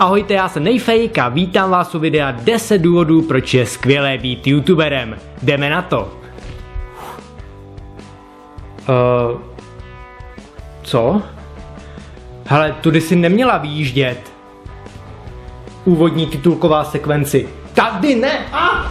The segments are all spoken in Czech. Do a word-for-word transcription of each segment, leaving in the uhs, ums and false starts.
Ahojte, já jsem Nejfejk a vítám vás u videa deset důvodů, proč je skvělé být youtuberem. Jdeme na to. Uh, co? Hele, tudy si neměla vyjíždět. Úvodní titulková sekvenci. Tady ne! Ah!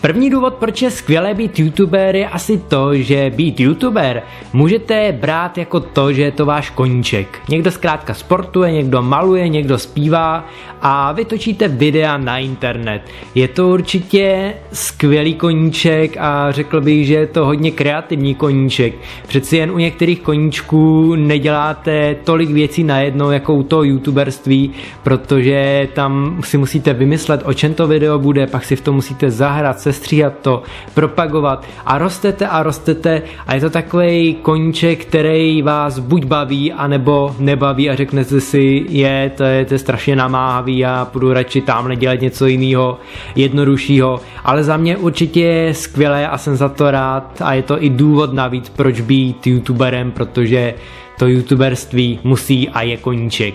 První důvod, proč je skvělé být youtuber, je asi to, že být youtuber můžete brát jako to, že je to váš koníček. Někdo zkrátka sportuje, někdo maluje, někdo zpívá a vy točíte videa na internet. Je to určitě skvělý koníček a řekl bych, že je to hodně kreativní koníček. Přeci jen u některých koníčků neděláte tolik věcí najednou jako u toho youtuberství, protože tam si musíte vymyslet, o čem to video bude, pak si v tom musíte zahrát, sestříhat to, propagovat a rostete a rostete a je to takový koníček, který vás buď baví, anebo nebaví a řeknete si, je to, je, to je strašně namáhavý, já půjdu radši tamhle dělat něco jiného, jednoduššího, ale za mě určitě je skvělé a jsem za to rád a je to i důvod navíc, proč být youtuberem, protože to youtuberství musí a je koníček.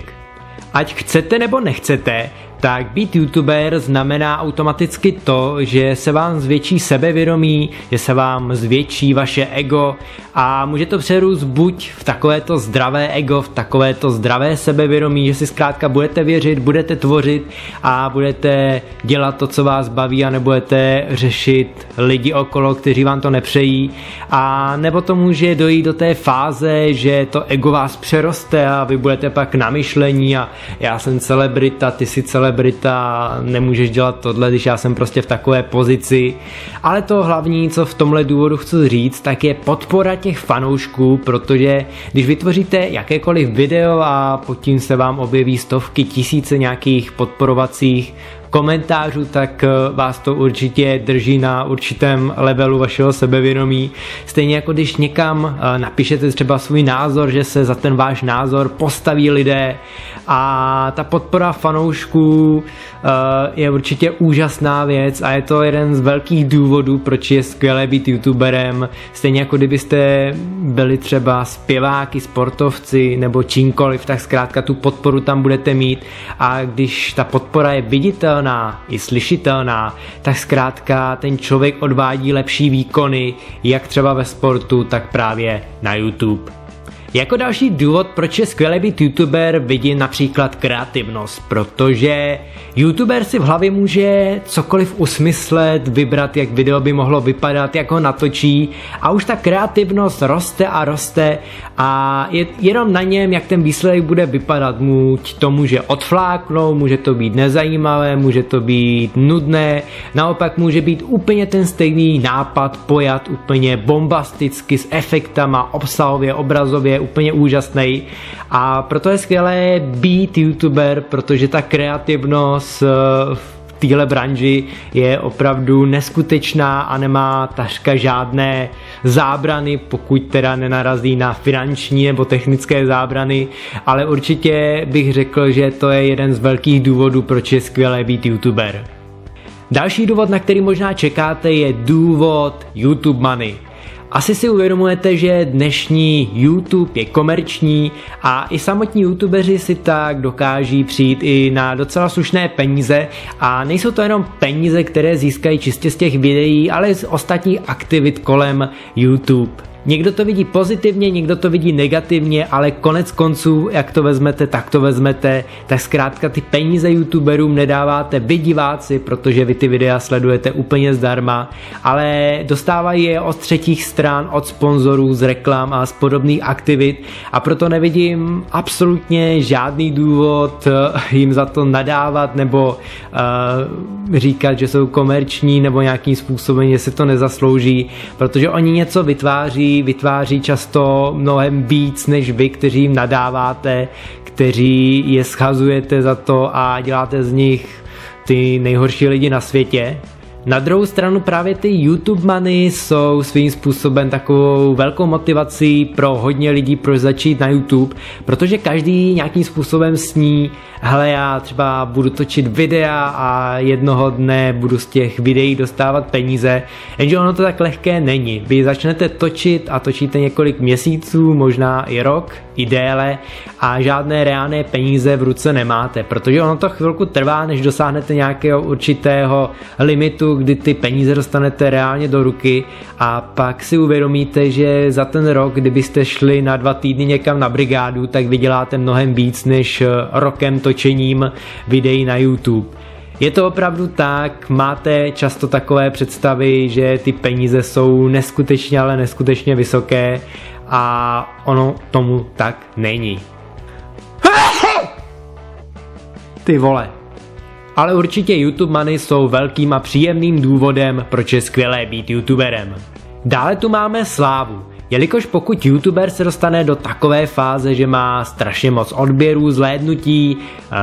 Ať chcete nebo nechcete, tak být youtuber znamená automaticky to, že se vám zvětší sebevědomí, že se vám zvětší vaše ego a může to přerůst buď v takovéto zdravé ego, v takovéto zdravé sebevědomí, že si zkrátka budete věřit, budete tvořit a budete dělat to, co vás baví a nebudete řešit lidi okolo, kteří vám to nepřejí, a nebo to může dojít do té fáze, že to ego vás přeroste a vy budete pak na myšlení a já jsem celebrita, ty si celebrita, Brita, nemůžeš dělat tohle, když já jsem prostě v takové pozici. Ale to hlavní, co v tomhle důvodu chci říct, tak je podpora těch fanoušků, protože když vytvoříte jakékoliv video a pod tím se vám objeví stovky, tisíce nějakých podporovacích komentářů, tak vás to určitě drží na určitém levelu vašeho sebevědomí. Stejně jako když někam napíšete třeba svůj názor, že se za ten váš názor postaví lidé, a ta podpora fanoušků je určitě úžasná věc a je to jeden z velkých důvodů, proč je skvělé být youtuberem. Stejně jako kdybyste byli třeba zpěváky, sportovci nebo čímkoliv, tak zkrátka tu podporu tam budete mít a když ta podpora je viditelná i slyšitelná, tak zkrátka ten člověk odvádí lepší výkony, jak třeba ve sportu, tak právě na YouTube. Jako další důvod, proč je skvělé být youtuber, vidím například kreativnost, protože youtuber si v hlavě může cokoliv usmyslet, vybrat, jak video by mohlo vypadat, jak ho natočí a už ta kreativnost roste a roste a je jenom na něm, jak ten výsledek bude vypadat. Buď to může odfláknout, může to být nezajímavé, může to být nudné, naopak může být úplně ten stejný nápad pojat úplně bombasticky s efektama, obsahově, obrazově, úplně úžasný. A proto je skvělé být youtuber, protože ta kreativnost v téhle branži je opravdu neskutečná a nemá takřka žádné zábrany, pokud teda nenarazí na finanční nebo technické zábrany, ale určitě bych řekl, že to je jeden z velkých důvodů, proč je skvělé být youtuber. Další důvod, na který možná čekáte, je důvod YouTube money. Asi si uvědomujete, že dnešní YouTube je komerční a i samotní youtubeři si tak dokáží přijít i na docela slušné peníze a nejsou to jenom peníze, které získají čistě z těch videí, ale i z ostatních aktivit kolem YouTube. Někdo to vidí pozitivně, někdo to vidí negativně, ale konec konců, jak to vezmete, tak to vezmete, tak zkrátka ty peníze youtuberům nedáváte vy diváci, protože vy ty videa sledujete úplně zdarma, ale dostávají je od třetích stran, od sponzorů, z reklam a z podobných aktivit a proto nevidím absolutně žádný důvod jim za to nadávat nebo uh, říkat, že jsou komerční nebo nějakým způsobem, že si to nezaslouží, protože oni něco vytváří, vytváří často mnohem víc než vy, kteří jim nadáváte, kteří je schazujete za to a děláte z nich ty nejhorší lidi na světě. Na druhou stranu právě ty YouTube money jsou svým způsobem takovou velkou motivací pro hodně lidí, proč začít na YouTube, protože každý nějakým způsobem sní, hele, já třeba budu točit videa a jednoho dne budu z těch videí dostávat peníze, jenže ono to tak lehké není. Vy začnete točit a točíte několik měsíců, možná i rok, i déle a žádné reálné peníze v ruce nemáte, protože ono to chvilku trvá, než dosáhnete nějakého určitého limitu, kdy ty peníze dostanete reálně do ruky a pak si uvědomíte, že za ten rok, kdybyste šli na dva týdny někam na brigádu, tak vyděláte mnohem víc než rokem točením videí na YouTube. Je to opravdu tak, máte často takové představy, že ty peníze jsou neskutečně, ale neskutečně vysoké a ono tomu tak není. Ty vole. Ale určitě YouTube money jsou velkým a příjemným důvodem, proč je skvělé být YouTuberem. Dále tu máme slávu. Jelikož pokud YouTuber se dostane do takové fáze, že má strašně moc odběrů, zhlédnutí,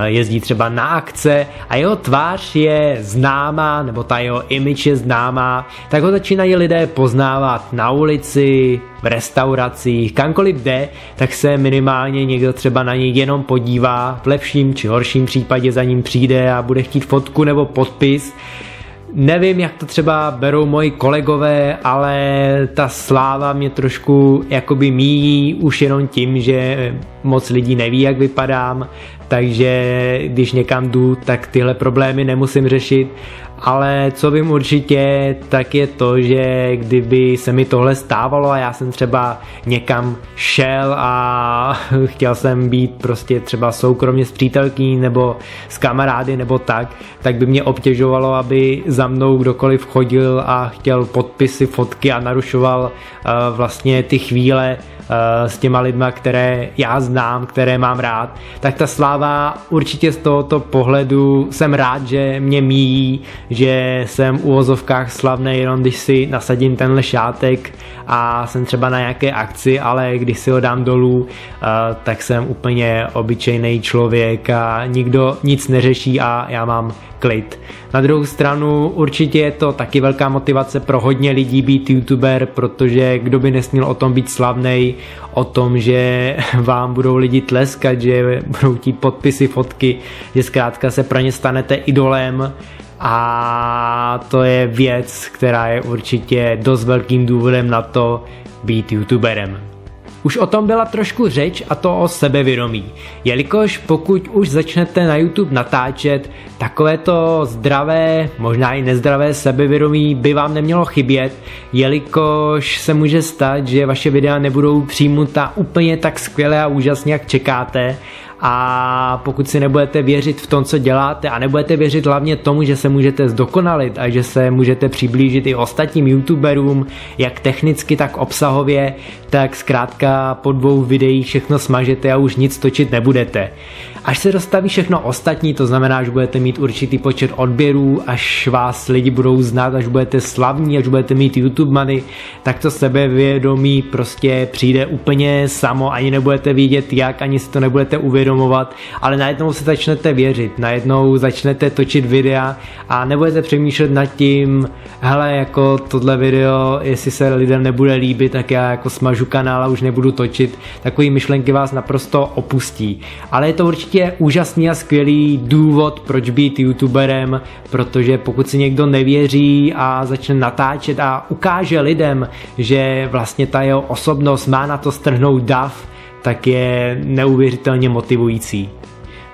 jezdí třeba na akce a jeho tvář je známá, nebo ta jeho image je známá, tak ho začínají lidé poznávat na ulici, v restauracích, kamkoliv jde, tak se minimálně někdo třeba na něj jenom podívá, v lepším či horším případě za ním přijde a bude chtít fotku nebo podpis. Nevím, jak to třeba berou moji kolegové, ale ta sláva mě trošku jakoby míjí už jenom tím, že moc lidí neví, jak vypadám, takže když někam jdu, tak tyhle problémy nemusím řešit. Ale co vím určitě, tak je to, že kdyby se mi tohle stávalo a já jsem třeba někam šel a chtěl jsem být prostě třeba soukromně s přítelkyní nebo s kamarády nebo tak, tak by mě obtěžovalo, aby za mnou kdokoliv chodil a chtěl podpisy, fotky a narušoval uh, vlastně ty chvíle uh, s těma lidma, které já znám, které mám rád. Tak ta sláva určitě z tohoto pohledu jsem rád, že mě míjí, že jsem v uvozovkách slavný jenom když si nasadím tenhle šátek a jsem třeba na nějaké akci, ale když si ho dám dolů, tak jsem úplně obyčejný člověk a nikdo nic neřeší a já mám klid. Na druhou stranu určitě je to taky velká motivace pro hodně lidí být YouTuber, protože kdo by nesměl o tom být slavnej, o tom, že vám budou lidi tleskat, že budou chtít podpisy, fotky, že zkrátka se pro ně stanete idolem. A to je věc, která je určitě dost velkým důvodem na to být YouTuberem. Už o tom byla trošku řeč a to o sebevědomí, jelikož pokud už začnete na YouTube natáčet, takovéto zdravé, možná i nezdravé sebevědomí by vám nemělo chybět, jelikož se může stát, že vaše videa nebudou přijmuta úplně tak skvěle a úžasně, jak čekáte. A pokud si nebudete věřit v tom, co děláte a nebudete věřit hlavně tomu, že se můžete zdokonalit a že se můžete přiblížit i ostatním YouTuberům, jak technicky, tak obsahově, tak zkrátka po dvou videích všechno smažete a už nic točit nebudete. Až se dostaví všechno ostatní, to znamená, že budete mít určitý počet odběrů, až vás lidi budou znát, až budete slavní, až budete mít YouTube money, tak to sebevědomí prostě přijde úplně samo, ani nebudete vědět jak, ani si to nebudete uvědomit, domovat, ale najednou se začnete věřit, najednou začnete točit videa a nebudete přemýšlet nad tím, hele, jako tohle video, jestli se lidem nebude líbit, tak já jako smažu kanál a už nebudu točit, takový myšlenky vás naprosto opustí. Ale je to určitě úžasný a skvělý důvod, proč být YouTuberem, protože pokud si někdo nevěří a začne natáčet a ukáže lidem, že vlastně ta jeho osobnost má na to strhnout dav, tak je neuvěřitelně motivující.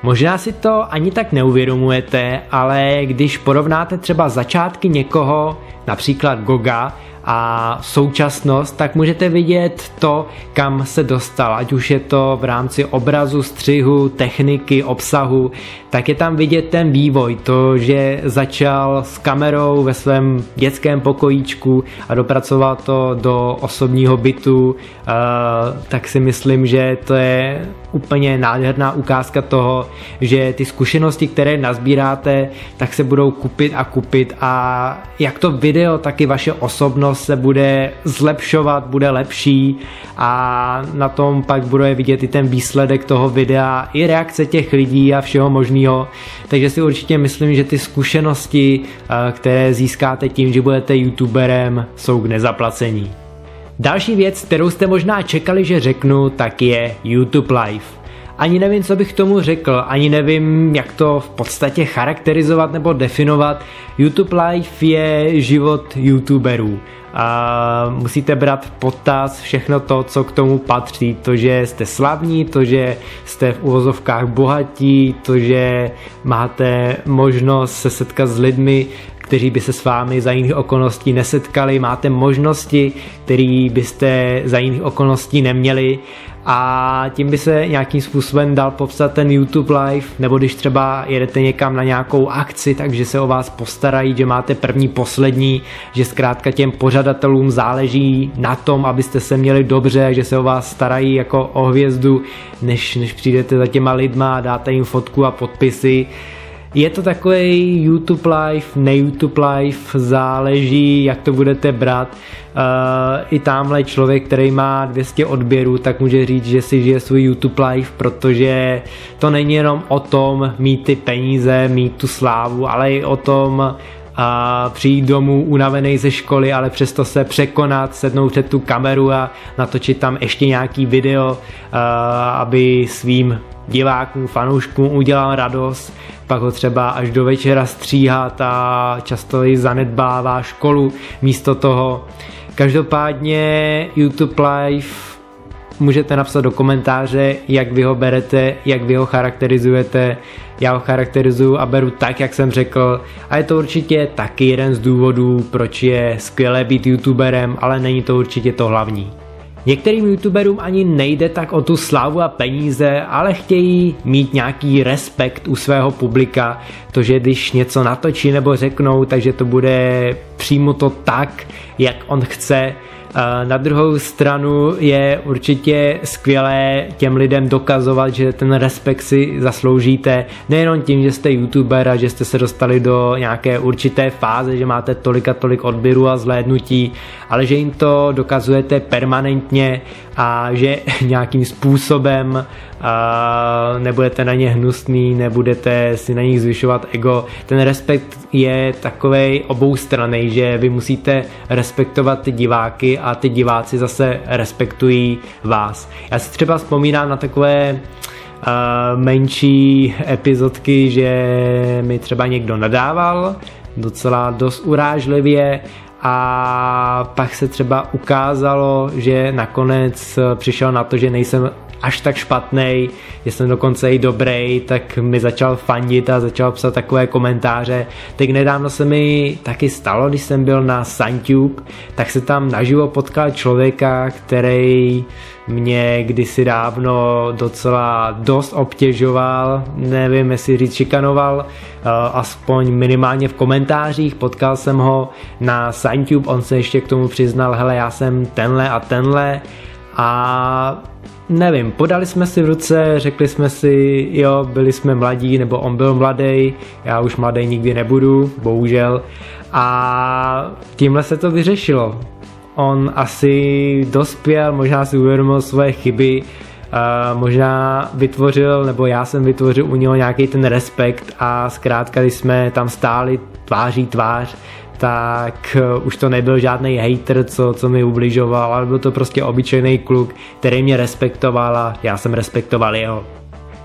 Možná si to ani tak neuvědomujete, ale když porovnáte třeba začátky někoho, například Goga, a současnost, tak můžete vidět to, kam se dostal, ať už je to v rámci obrazu, střihu, techniky, obsahu, tak je tam vidět ten vývoj, to, že začal s kamerou ve svém dětském pokojíčku a dopracoval to do osobního bytu, tak si myslím, že to je úplně nádherná ukázka toho, že ty zkušenosti, které nazbíráte, tak se budou kupit a kupit a jak to video, tak i vaše osobnost všechno se bude zlepšovat, bude lepší a na tom pak bude vidět i ten výsledek toho videa, i reakce těch lidí a všeho možného. Takže si určitě myslím, že ty zkušenosti, které získáte tím, že budete youtuberem, jsou k nezaplacení. Další věc, kterou jste možná čekali, že řeknu, tak je YouTube Live. Ani nevím, co bych tomu řekl, ani nevím, jak to v podstatě charakterizovat nebo definovat. YouTube Live je život youtuberů. A musíte brát v potaz všechno to, co k tomu patří. To, že jste slavní, to, že jste v uvozovkách bohatí, to, že máte možnost se setkat s lidmi, kteří by se s vámi za jiných okolností nesetkali, máte možnosti, které byste za jiných okolností neměli, a tím by se nějakým způsobem dal popsat ten YouTube Live, nebo když třeba jedete někam na nějakou akci, takže se o vás postarají, že máte první, poslední, že zkrátka těm pořadatelům záleží na tom, abyste se měli dobře, že se o vás starají jako o hvězdu, než, než přijdete za těma lidma, dáte jim fotku a podpisy. Je to takový YouTube Live, ne YouTube Live, záleží, jak to budete brát. Uh, I tamhle člověk, který má dvě stě odběrů, tak může říct, že si žije svůj YouTube Live, protože to není jenom o tom mít ty peníze, mít tu slávu, ale i o tom a přijít domů unavený ze školy, ale přesto se překonat, sednout před tu kameru a natočit tam ještě nějaký video, aby svým divákům, fanouškům udělal radost, pak ho třeba až do večera stříhat a často i zanedbává školu místo toho. Každopádně YouTube Live můžete napsat do komentáře, jak vy ho berete, jak vy ho charakterizujete. Já ho charakterizuju a beru tak, jak jsem řekl, a je to určitě taky jeden z důvodů, proč je skvělé být youtuberem, ale není to určitě to hlavní. Některým youtuberům ani nejde tak o tu slávu a peníze, ale chtějí mít nějaký respekt u svého publika, to, že když něco natočí nebo řeknou, takže to bude přímo to tak, jak on chce. Na druhou stranu je určitě skvělé těm lidem dokazovat, že ten respekt si zasloužíte, nejenom tím, že jste youtuber a že jste se dostali do nějaké určité fáze, že máte tolik a tolik odběrů a zhlédnutí, ale že jim to dokazujete permanentně a že nějakým způsobem uh, nebudete na ně hnusný, nebudete si na nich zvyšovat ego. Ten respekt je takovej oboustranný, že vy musíte respektovat ty diváky a ty diváci zase respektují vás. Já si třeba vzpomínám na takové uh, menší epizodky, že mi třeba někdo nadával docela dost urážlivě, a pak se třeba ukázalo, že nakonec přišel na to, že nejsem až tak špatnej, že jsem dokonce i dobrý, tak mi začal fandit a začal psat takové komentáře. Teď nedávno se mi taky stalo, když jsem byl na Santube, tak se tam naživo potkal člověka, který mě kdysi dávno docela dost obtěžoval, nevím, jestli říct šikanoval, aspoň minimálně v komentářích. Potkal jsem ho na Santube, on se ještě k tomu přiznal, hele, já jsem tenhle a tenhle, a nevím, podali jsme si v ruce, řekli jsme si, jo, byli jsme mladí, nebo on byl mladý, já už mladý nikdy nebudu, bohužel, a tímhle se to vyřešilo. On asi dospěl, možná si uvědomil svoje chyby, Uh, možná vytvořil, nebo já jsem vytvořil u něho nějaký ten respekt, a zkrátka, když jsme tam stáli tváří tvář, tak uh, už to nebyl žádný hejter, co, co mi ubližoval, ale byl to prostě obyčejný kluk, který mě respektoval a já jsem respektoval jeho.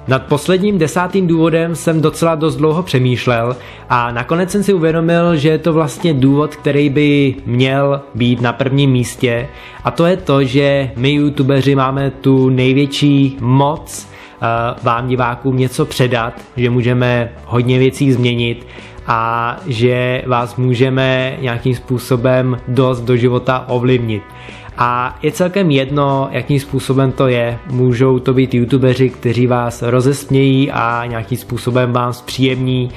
Nad posledním desátým důvodem jsem docela dost dlouho přemýšlel a nakonec jsem si uvědomil, že je to vlastně důvod, který by měl být na prvním místě, a to je to, že my youtubeři máme tu největší moc uh, vám divákům něco předat, že můžeme hodně věcí změnit a že vás můžeme nějakým způsobem dost do života ovlivnit. A je celkem jedno, jakým způsobem to je. Můžou to být youtubeři, kteří vás rozesmějí a nějakým způsobem vám zpříjemní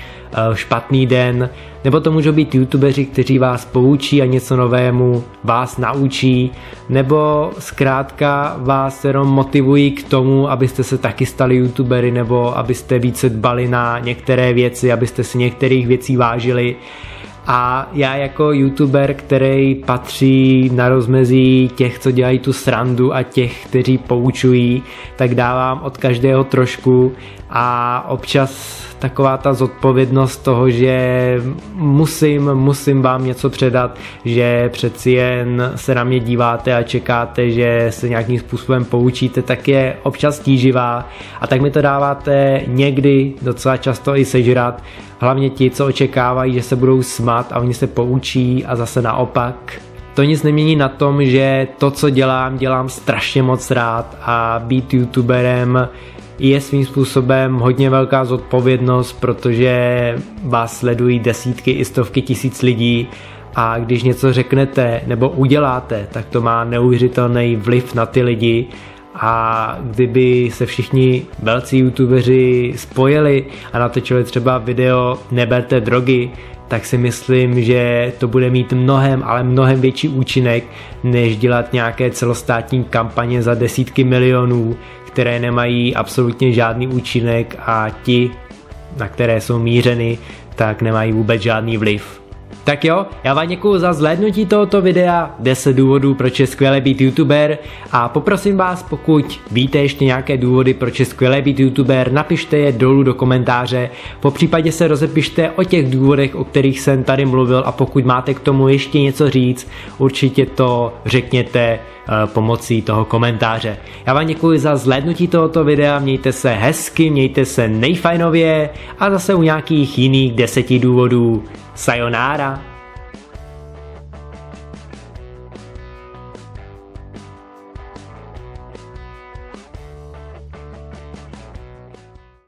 špatný den, nebo to můžou být youtubeři, kteří vás poučí a něco novému vás naučí, nebo zkrátka vás jenom motivují k tomu, abyste se taky stali youtubery, nebo abyste více dbali na některé věci, abyste si některých věcí vážili. A já jako YouTuber, který patří na rozmezí těch, co dělají tu srandu a těch, kteří poučují, tak dávám od každého trošku a občas taková ta zodpovědnost toho, že musím, musím vám něco předat, že přeci jen se na mě díváte a čekáte, že se nějakým způsobem poučíte, tak je občas tíživá a tak mi to dáváte někdy docela často i sežrat, hlavně ti, co očekávají, že se budou smát a oni se poučí a zase naopak. To nic nemění na tom, že to, co dělám, dělám strašně moc rád a být YouTuberem je svým způsobem hodně velká zodpovědnost, protože vás sledují desítky i stovky tisíc lidí a když něco řeknete nebo uděláte, tak to má neuvěřitelný vliv na ty lidi. A kdyby se všichni velcí YouTubeři spojili a natočili třeba video Neberte drogy, tak si myslím, že to bude mít mnohem, ale mnohem větší účinek, než dělat nějaké celostátní kampaně za desítky milionů, které nemají absolutně žádný účinek a ti, na které jsou mířeny, tak nemají vůbec žádný vliv. Tak jo, já vám děkuju za zhlédnutí tohoto videa, deset důvodů, proč je skvělé být YouTuber, a poprosím vás, pokud víte ještě nějaké důvody, proč je skvělé být YouTuber, napište je dolů do komentáře, popřípadě se rozepište o těch důvodech, o kterých jsem tady mluvil, a pokud máte k tomu ještě něco říct, určitě to řekněte pomocí toho komentáře. Já vám děkuji za zhlédnutí tohoto videa, mějte se hezky, mějte se nejfajnově a zase u nějakých jiných deseti důvodů. Sayonara.